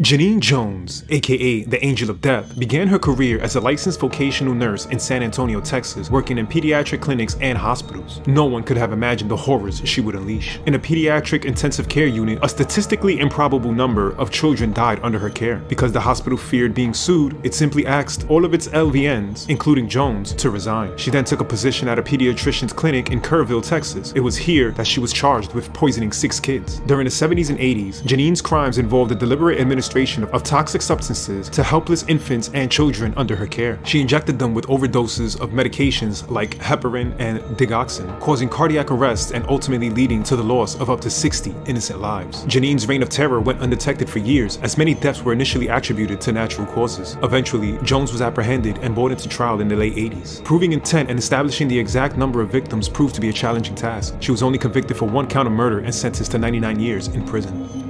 Genene Jones, aka the Angel of Death, began her career as a licensed vocational nurse in San Antonio, Texas, working in pediatric clinics and hospitals. No one could have imagined the horrors she would unleash. In a pediatric intensive care unit, a statistically improbable number of children died under her care. Because the hospital feared being sued, it simply asked all of its LVNs, including Jones, to resign. She then took a position at a pediatrician's clinic in Kerrville, Texas. It was here that she was charged with poisoning 6 kids. During the 70s and 80s, Genene's crimes involved a deliberate administration of toxic substances to helpless infants and children under her care. She injected them with overdoses of medications like heparin and digoxin, causing cardiac arrests and ultimately leading to the loss of up to 60 innocent lives. Genene's reign of terror went undetected for years, as many deaths were initially attributed to natural causes. Eventually, Jones was apprehended and brought into trial in the late 80s. Proving intent and establishing the exact number of victims proved to be a challenging task. She was only convicted for 1 count of murder and sentenced to 99 years in prison.